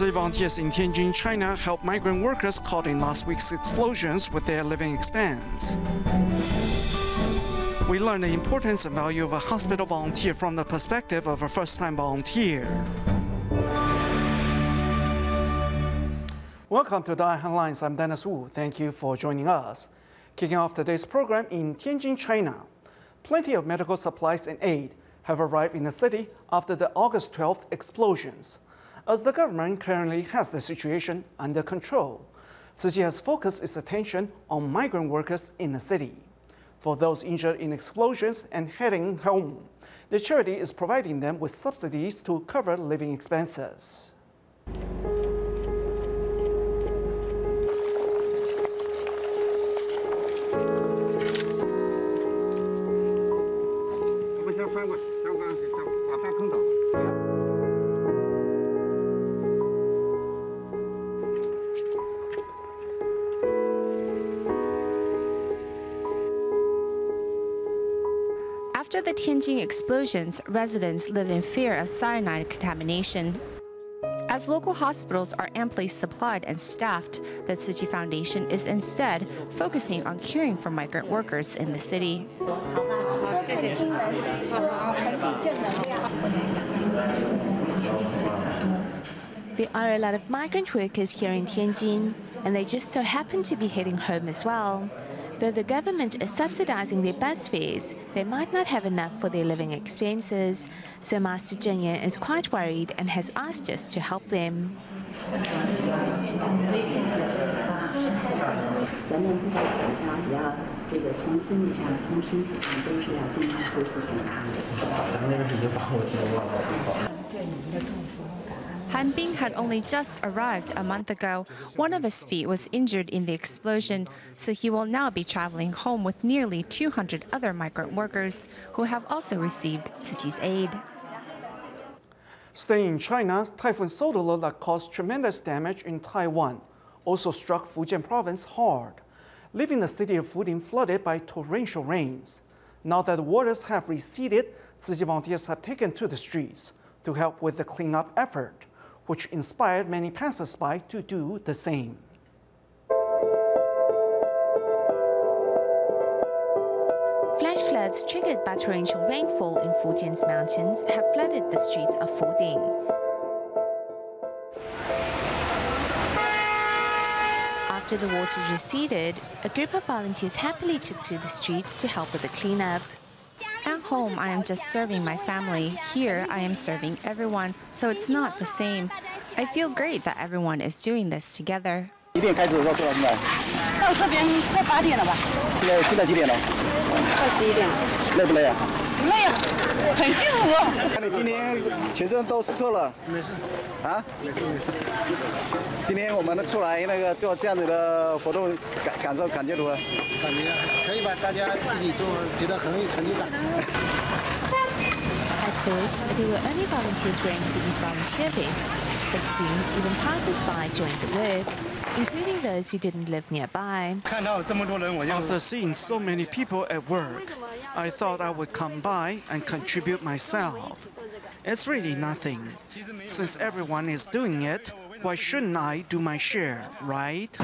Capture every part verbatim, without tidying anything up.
Emergency volunteers in Tianjin, China help migrant workers caught in last week's explosions with their living expense. We learn the importance and value of a hospital volunteer from the perspective of a first-time volunteer. Welcome to Da Ai Headlines. I'm Dennis Wu. Thank you for joining us. Kicking off today's program in Tianjin, China. Plenty of medical supplies and aid have arrived in the city after the August twelfth explosions. As the government currently has the situation under control, Tzu Chi has focused its attention on migrant workers in the city. For those injured in explosions and heading home, the charity is providing them with subsidies to cover living expenses. After the Tianjin explosions, residents live in fear of cyanide contamination. As local hospitals are amply supplied and staffed, the Tzu Chi Foundation is instead focusing on caring for migrant workers in the city. There are a lot of migrant workers here in Tianjin, and they just so happen to be heading home as well. Though the government is subsidizing their bus fares, they might not have enough for their living expenses. So Master Cheng Yen is quite worried and has asked us to help them. Han Bing had only just arrived a month ago. One of his feet was injured in the explosion, so he will now be traveling home with nearly two hundred other migrant workers who have also received Tzu Chi's aid. Staying in China, Typhoon Soudelor that caused tremendous damage in Taiwan also struck Fujian province hard, leaving the city of Fuding flooded by torrential rains. Now that the waters have receded, Tzu Chi volunteers have taken to the streets to help with the cleanup effort, which inspired many passers-by to do the same. Flash floods triggered by torrential rainfall in Fujian's mountains have flooded the streets of Fuding. After the water receded, a group of volunteers happily took to the streets to help with the cleanup. At home, I am just serving my family. Here, I am serving everyone, so it's not the same. I feel great that everyone is doing this together. At first, there were only volunteers wearing Tzu Chi's volunteer vests, but soon even passers-by joined the work, including those who didn't live nearby. After seeing so many people at work, I thought I would come by and contribute myself. It's really nothing. Since everyone is doing it, why shouldn't I do my share, right?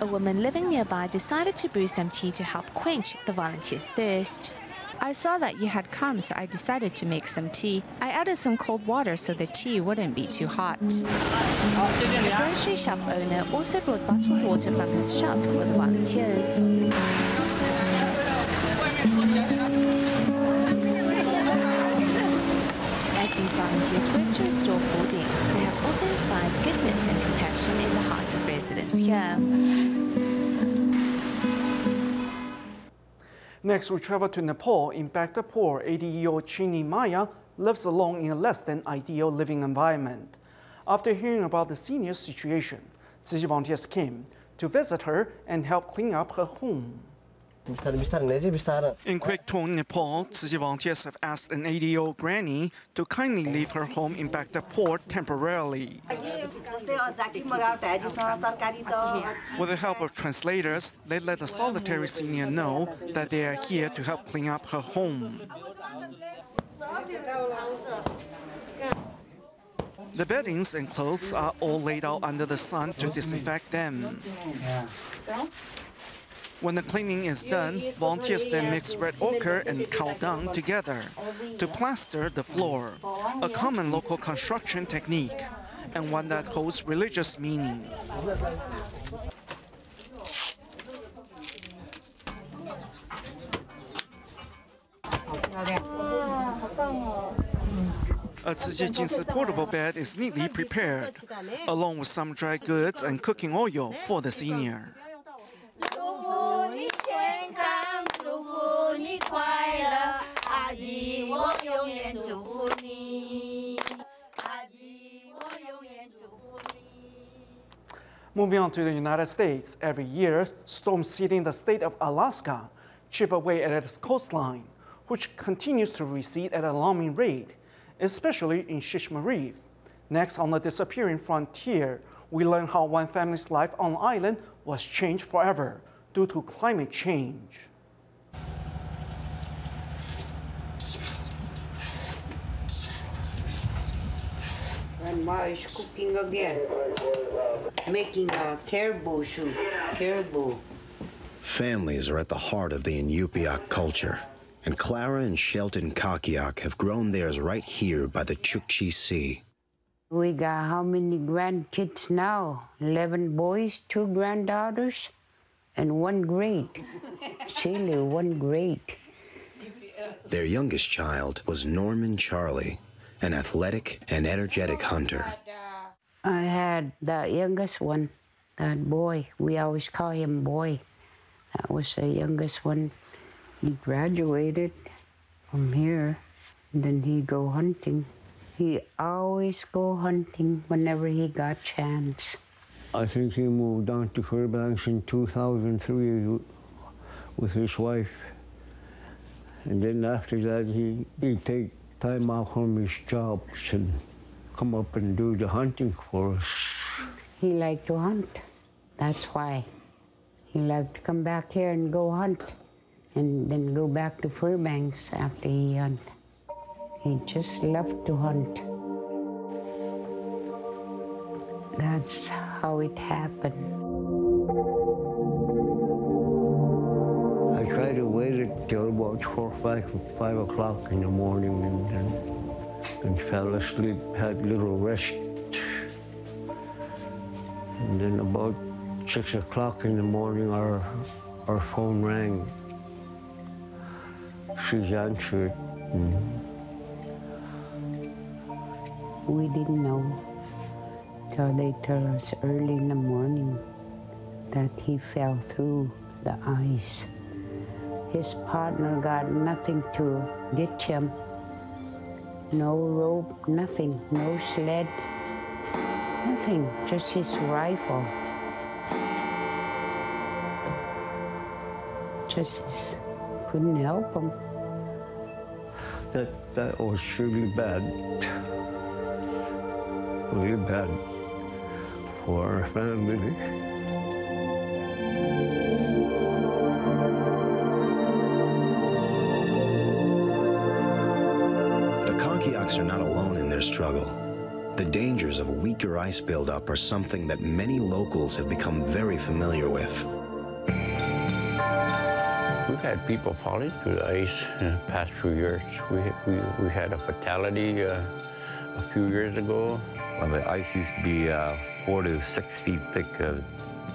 A woman living nearby decided to brew some tea to help quench the volunteers' thirst. I saw that you had come, so I decided to make some tea. I added some cold water so the tea wouldn't be too hot. The grocery shop owner also brought bottled water from his shop for the volunteers. As these volunteers work to restore Fuding, they have also inspired goodness and compassion in the hearts of residents here. Next, we travel to Nepal. In Bhaktapur, eighty-year-old Chini Maya lives alone in a less than ideal living environment. After hearing about the senior's situation, Tzu Chi volunteers came to visit her and help clean up her home. In Kuktung, Nepal, Tzu Chi volunteers have asked an eighty-year-old granny to kindly leave her home in Bhaktapur temporarily. With the help of translators, they let the solitary senior know that they are here to help clean up her home. The beddings and clothes are all laid out under the sun to disinfect them. When the cleaning is done, volunteers then mix red ochre and cow dung together to plaster the floor, a common local construction technique, and one that holds religious meaning. A Tzu Chi Jinsi portable bed is neatly prepared, along with some dry goods and cooking oil for the senior. Moving on to the United States, every year, storms hitting the state of Alaska chip away at its coastline, which continues to recede at an alarming rate, especially in Shishmaref. Next on the disappearing frontier, we learn how one family's life on the island was changed forever due to climate change. Grandma is cooking again, making a caribou soup, caribou. Families are at the heart of the Inupiaq culture, and Clara and Shelton Kakiak have grown theirs right here by the Chukchi Sea. We got how many grandkids now? eleven boys, two granddaughters, and one great. Silly, one great. Their youngest child was Norman Charlie, an athletic and energetic hunter. I had the youngest one, that boy. We always call him boy. That was the youngest one. He graduated from here, and then he go hunting. He always go hunting whenever he got chance. I think he moved down to Fairbanks in two thousand three with his wife. And then after that, he, he'd take time out from his jobs and come up and do the hunting for us. He liked to hunt. That's why. He liked to come back here and go hunt, and then go back to Fairbanks after he hunt. He just loved to hunt. That's how it happened. I tried to wait until about four, five, five o'clock in the morning, and, and, and fell asleep, had little rest. And then about six o'clock in the morning, our, our phone rang. She's answered. Mm-hmm. We didn't know till they tell us early in the morning that he fell through the ice. His partner got nothing to get him. No rope, nothing, no sled, nothing, just his rifle. Just his, couldn't help him. That, that was really bad, really bad for our family. The Kakiaks are not alone in their struggle. The dangers of weaker ice buildup are something that many locals have become very familiar with. We've had people falling through the ice in the past few years. We, we, we had a fatality uh, a few years ago. When the ice used to be uh, four to six feet thick of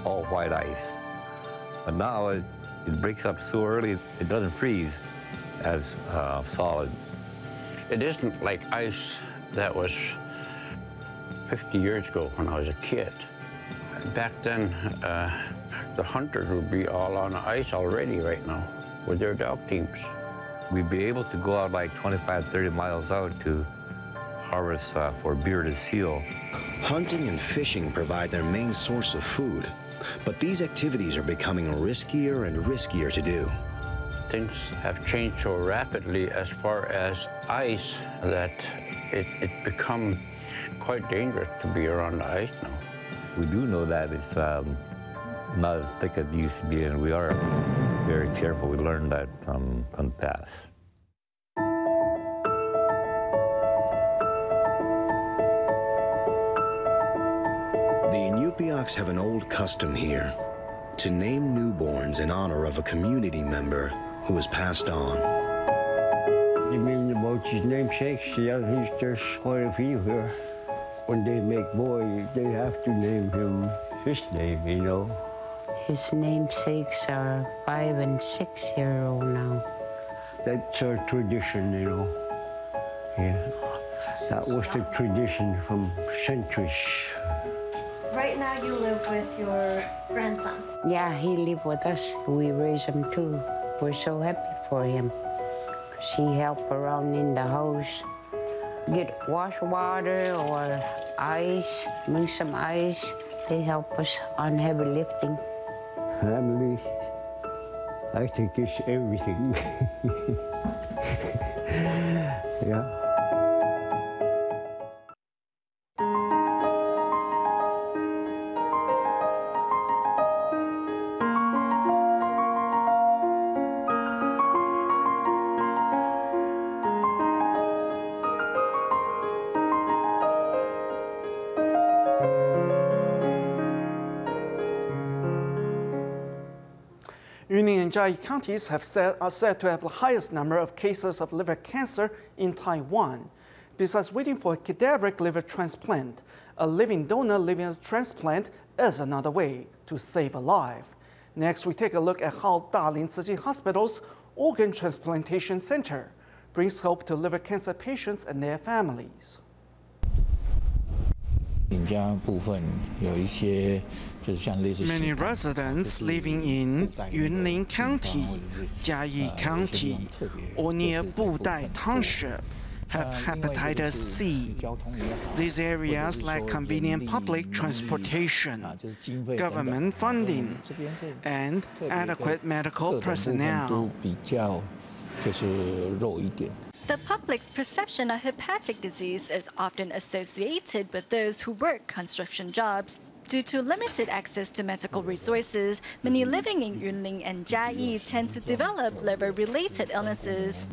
all white ice. But now it, it breaks up so early, it doesn't freeze as uh, solid. It isn't like ice that was fifty years ago when I was a kid. Back then, uh, the hunters would be all on the ice already right now with their dog teams. We'd be able to go out like twenty-five, thirty miles out to harvest uh, for bearded seal. Hunting and fishing provide their main source of food, but these activities are becoming riskier and riskier to do. Things have changed so rapidly as far as ice that it, it become quite dangerous to be around the ice now. We do know that it's um, not as thick as it used to be, and we are very careful. We learned that from, from the past. Inupiaqs have an old custom here to name newborns in honor of a community member who has passed on. You mean about his namesakes? Yeah, he's just quite a few here. When they make boy, they have to name him his name, you know. His namesakes are five and six year old now. That's our tradition, you know. Yeah. That was the tradition from centuries. Right now you live with your grandson. Yeah, he lives with us. We raise him too. We're so happy for him. Because he helps around in the house. Get wash water or ice, bring some ice. They help us on heavy lifting. Family, I think it's everything. Yeah. Yunlin and Jiayi counties have said, are said to have the highest number of cases of liver cancer in Taiwan. Besides waiting for a cadaveric liver transplant, a living donor liver transplant is another way to save a life. Next, we take a look at how Taipei Tzu Chi Hospital's Organ Transplantation Center brings hope to liver cancer patients and their families. 家部分有一些就是像类似 Many residents living in Yunlin County, Jiayi County, or near Budai Township have hepatitis C. These areas lack convenient public transportation, government funding, and adequate medical personnel. The public's perception of hepatic disease is often associated with those who work construction jobs. Due to limited access to medical resources, many living in Yunlin and Jiayi tend to develop liver-related illnesses.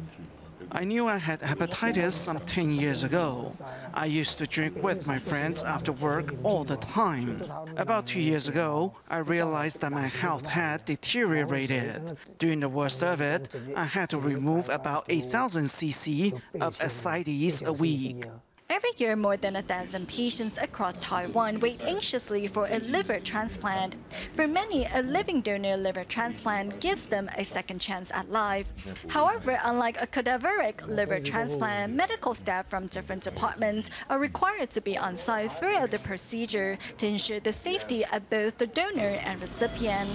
I knew I had hepatitis some ten years ago. I used to drink with my friends after work all the time. About two years ago, I realized that my health had deteriorated. During the worst of it, I had to remove about eight thousand c c of ascites a week. Every year, more than a thousand patients across Taiwan wait anxiously for a liver transplant. For many, a living donor liver transplant gives them a second chance at life. However, unlike a cadaveric liver transplant, medical staff from different departments are required to be on site throughout the procedure to ensure the safety of both the donor and recipient.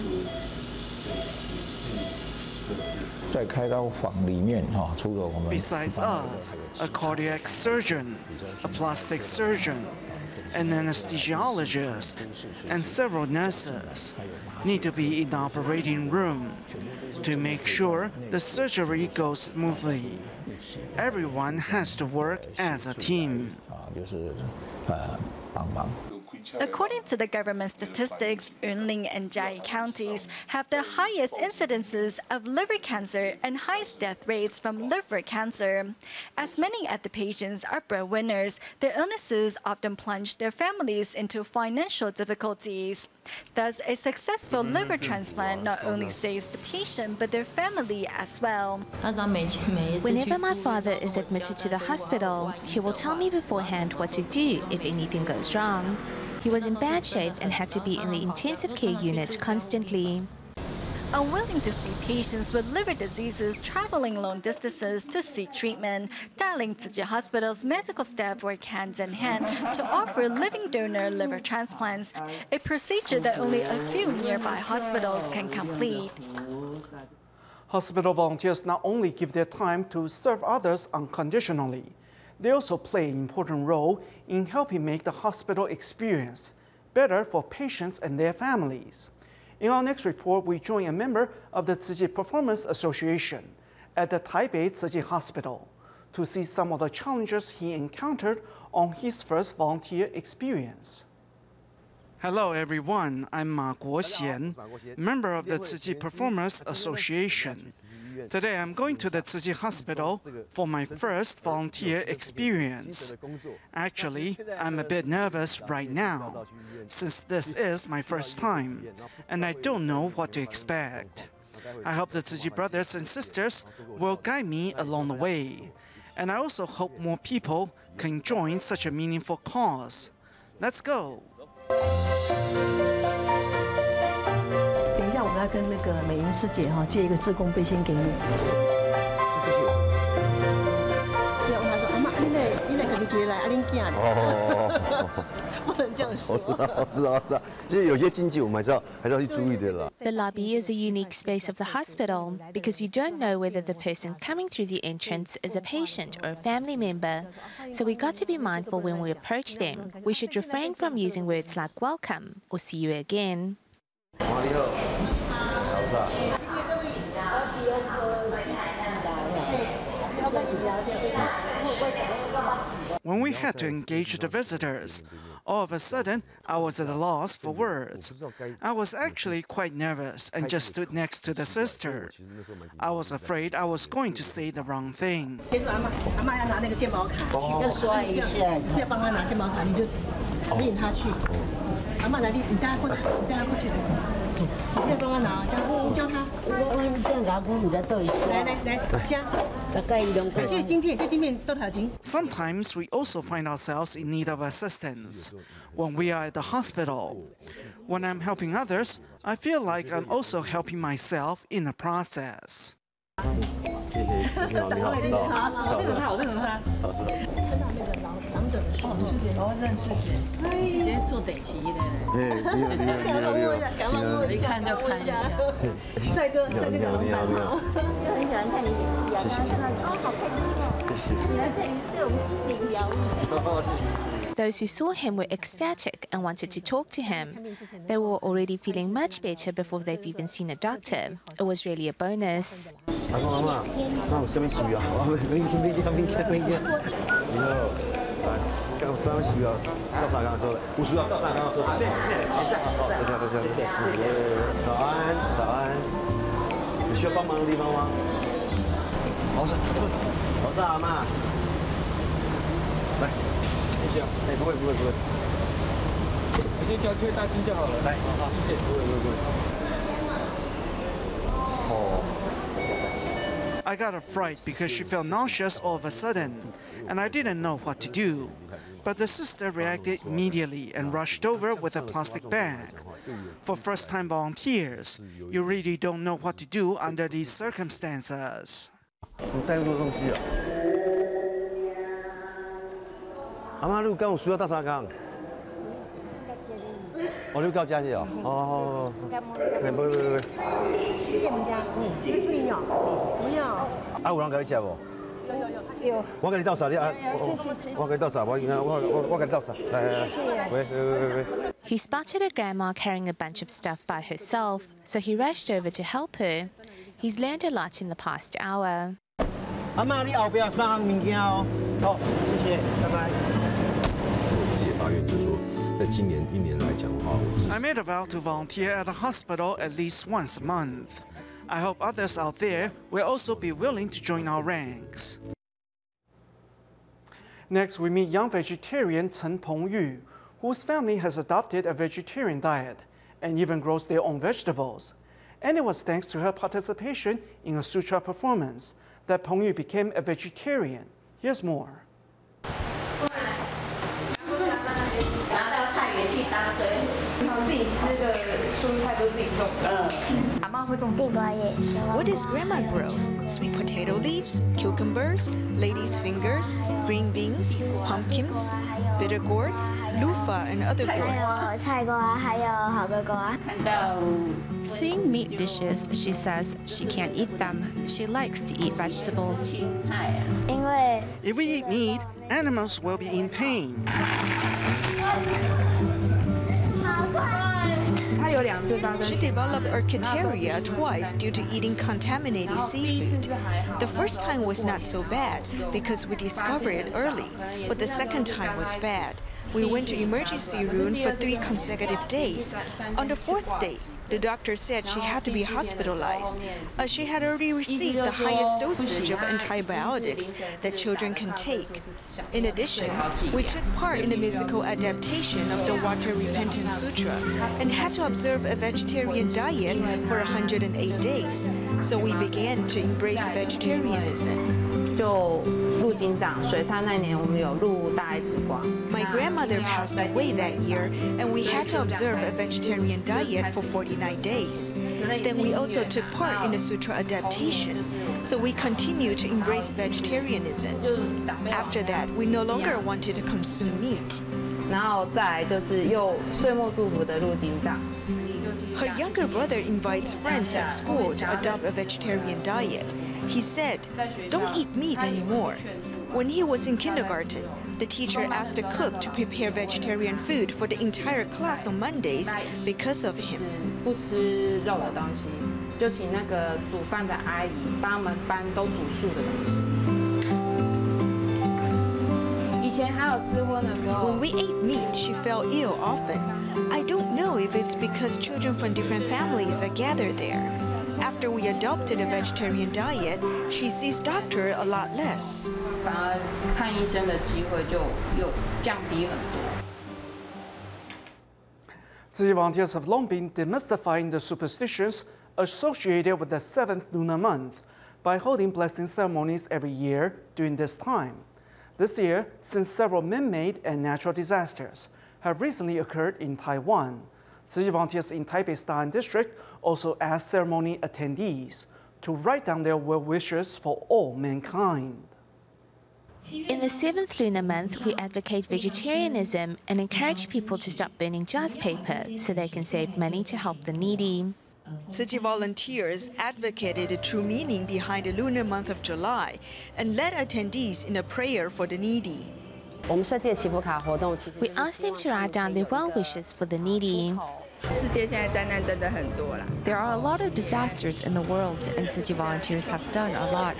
Besides us, a cardiac surgeon, a plastic surgeon, an anesthesiologist, and several nurses need to be in the operating room to make sure the surgery goes smoothly. Everyone has to work as a team. According to the government statistics, Yunlin and Jiayi counties have the highest incidences of liver cancer and highest death rates from liver cancer. As many of the patients are breadwinners, their illnesses often plunge their families into financial difficulties. Thus, a successful liver transplant not only saves the patient, but their family as well. Whenever my father is admitted to the hospital, he will tell me beforehand what to do if anything goes wrong. He was in bad shape and had to be in the intensive care unit constantly. Unwilling to see patients with liver diseases traveling long distances to seek treatment, Taipei Tzu Chi Hospital's medical staff work hand in hand to offer living donor liver transplants, a procedure that only a few nearby hospitals can complete. Hospital volunteers not only give their time to serve others unconditionally, they also play an important role in helping make the hospital experience better for patients and their families. In our next report, we join a member of the Tzu Chi Performance Association at the Taipei Tzu Chi Hospital to see some of the challenges he encountered on his first volunteer experience. Hello everyone, I'm Ma Guoxian, member of the Tzu Chi Performance Association. Today I'm going to the Tzu Chi Hospital for my first volunteer experience. Actually, I'm a bit nervous right now, since this is my first time, and I don't know what to expect. I hope the Tzu Chi brothers and sisters will guide me along the way, and I also hope more people can join such a meaningful cause. Let's go! 等一下，我们要跟那个美云师姐哈借一个志工背心给你。对，我说阿妈，你来，你来，给你来，阿玲姐。哦，不能这样说。我知道，知道，其实有些禁忌我们还是要还是要去注意的啦。The lobby is a unique space of the hospital because you don't know whether the person coming through the entrance is a patient or a family member, so we got to be mindful when we approach them. We should refrain from using words like welcome or see you again. When we had to engage the visitors, all of a sudden, I was at a loss for words. I was actually quite nervous and just stood next to the sister. I was afraid I was going to say the wrong thing. Sometimes we also find ourselves in need of assistance when we are at the hospital. When I'm helping others, I feel like I'm also helping myself in the process. Those who saw him were ecstatic and wanted to talk to him. They were already feeling much better before they've even seen a doctor. It was really a bonus. I got a fright because she felt nauseous all of a sudden, and I didn't know what to do. But the sister reacted immediately and rushed over with a plastic bag. For first-time volunteers, you really don't know what to do under these circumstances. He spotted a grandma carrying a bunch of stuff by herself, so he rushed over to help her. He's learned a lot in the past hour. I made a vow to volunteer at a hospital at least once a month. I hope others out there will also be willing to join our ranks. Next, we meet young vegetarian Chen Pengyu, whose family has adopted a vegetarian diet and even grows their own vegetables. And it was thanks to her participation in a sutra performance that Pengyu became a vegetarian. Here's more. What does grandma grow? Sweet potato leaves, cucumbers, ladies' fingers, green beans, pumpkins, bitter gourds, loofah, and other gourds. Seeing meat dishes, she says she can't eat them. She likes to eat vegetables. If we eat meat, animals will be in pain. She developed urticaria twice due to eating contaminated seafood. The first time was not so bad because we discovered it early, but the second time was bad. We went to emergency room for three consecutive days. On the fourth day, the doctor said she had to be hospitalized. Uh, she had already received the highest dosage of antibiotics that children can take. In addition, we took part in the musical adaptation of the Water Repentance Sutra and had to observe a vegetarian diet for one hundred eight days. So we began to embrace vegetarianism. My grandmother passed away that year, and we had to observe a vegetarian diet for forty-nine days. Then we also took part in the sutra adaptation, so we continued to embrace vegetarianism. After that, we no longer wanted to consume meat. Her younger brother invites friends at school to adopt a vegetarian diet. He said, "Don't eat meat anymore." When he was in kindergarten, the teacher asked the cook to prepare vegetarian food for the entire class on Mondays because of him. When we ate meat, she fell ill often. I don't know if it's because children from different families are gathered there. After we adopted a vegetarian diet, she sees doctor a lot less. The volunteers have long been demystifying the superstitions associated with the seventh lunar month by holding blessing ceremonies every year during this time. This year, since several man-made and natural disasters have recently occurred in Taiwan, Tzu Chi volunteers in Taipei's Daan district also asked ceremony attendees to write down their well wishes for all mankind. In the seventh lunar month, we advocate vegetarianism and encourage people to stop burning jars paper so they can save money to help the needy. Tzu Chi volunteers advocated the true meaning behind the lunar month of July and led attendees in a prayer for the needy. We asked them to write down their well wishes for the needy. There are a lot of disasters in the world, and Tzu Chi volunteers have done a lot.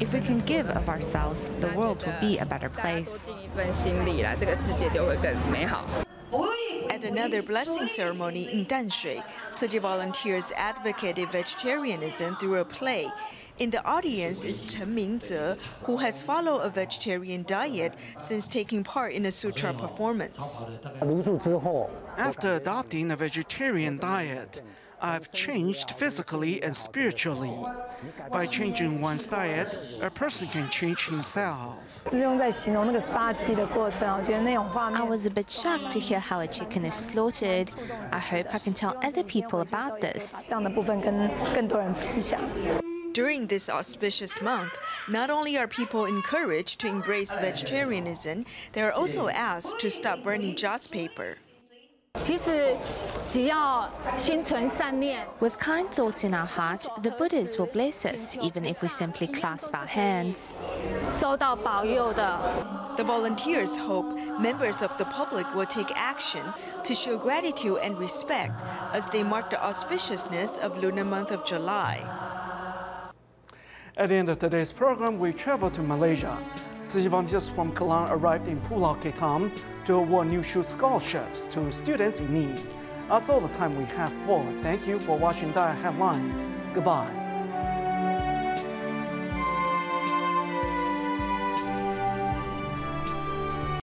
If we can give of ourselves, the world will be a better place. At another blessing ceremony in Danshui, Tzu Chi volunteers advocated vegetarianism through a play. In the audience is Chen Mingze, who has followed a vegetarian diet since taking part in a sutra performance. After adopting a vegetarian diet, I've changed physically and spiritually. By changing one's diet, a person can change himself. I was a bit shocked to hear how a chicken is slaughtered. I hope I can tell other people about this. During this auspicious month, not only are people encouraged to embrace vegetarianism, they are also asked to stop burning jars paper. With kind thoughts in our heart, the Buddhas will bless us, even if we simply clasp our hands. The volunteers hope members of the public will take action to show gratitude and respect as they mark the auspiciousness of lunar month of July. At the end of today's program, we travel to Malaysia. Tzu Chi volunteers from Kelang arrived in Pulau Ketam to award new shoot scholarships to students in need. That's all the time we have for. Thank you for watching Da Ai Headlines. Goodbye.